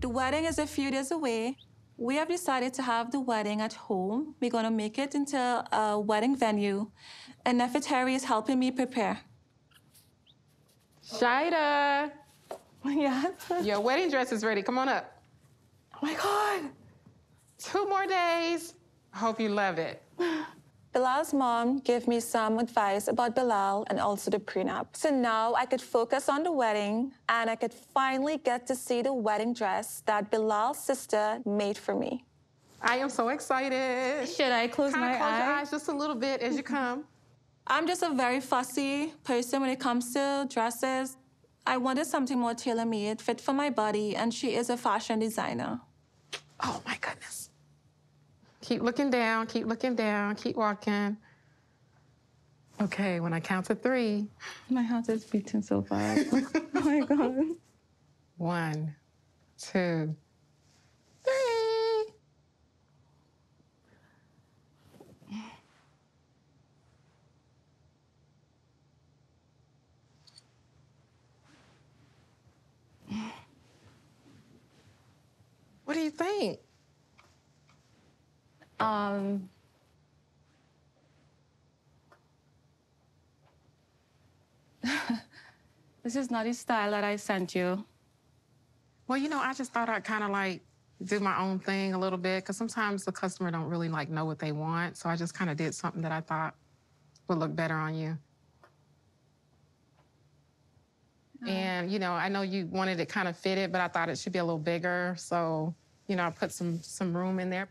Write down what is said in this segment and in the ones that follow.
The wedding is a few days away. We have decided to have the wedding at home. We're going to make it into a wedding venue. And Nefertari is helping me prepare. Shida. Yes? Your wedding dress is ready. Come on up. Oh, my God. 2 more days. I hope you love it. Bilal's mom gave me some advice about Bilal and also the prenup. So now I could focus on the wedding, and I could finally get to see the wedding dress that Bilal's sister made for me. I am so excited. Should I close my eyes? Close your eyes just a little bit as you come. I'm just a very fussy person when it comes to dresses. I wanted something more tailor-made, fit for my body, and she is a fashion designer. Oh, my goodness. Keep looking down, keep looking down, keep walking. Okay, when I count to 3. My heart is beating so fast. Oh, my God. 1, 2, 3. What do you think? This is not the style that I sent you. Well, you know, I just thought I'd kind of like do my own thing a little bit, because sometimes the customer don't really like know what they want. So I just kind of did something that I thought would look better on you. And, you know, I know you wanted it kind of fitted, but I thought it should be a little bigger. So, you know, I put some room in there.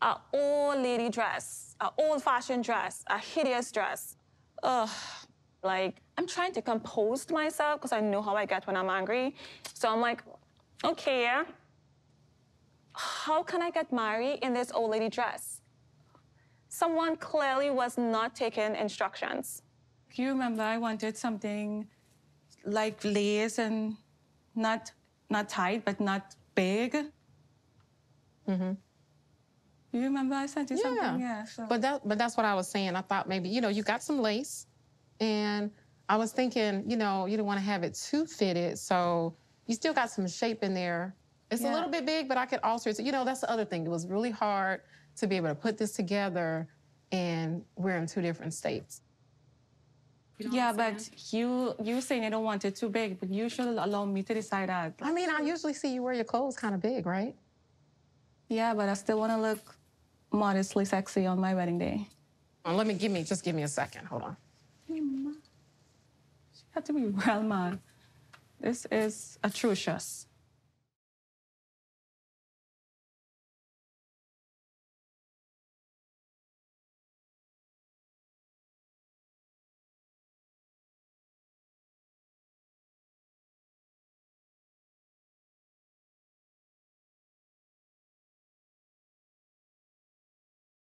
Our old lady dress, our old fashioned dress, a hideous dress. Ugh. Like, I'm trying to compose myself because I know how I get when I'm angry. So I'm like, okay, yeah. How can I get married in this old lady dress? Someone clearly was not taking instructions. You remember I wanted something like lace and not tight, but not big. Mm-hmm. You remember I sent you something? Yeah. So. But that's what I was saying. I thought maybe, you know, you got some lace, and I was thinking, you know, you don't want to have it too fitted, so you still got some shape in there. It's a little bit big, but I could alter it. So, you know, that's the other thing. It was really hard to be able to put this together, and we're in 2 different states. You know but you saying you don't want it too big, but you should allow me to decide that. I mean, I usually see you wear your clothes kind of big, right? Yeah, but I still want to look modestly sexy on my wedding day. Just give me a second. Hold on. Hey, Ma. She had to be real mad. This is atrocious.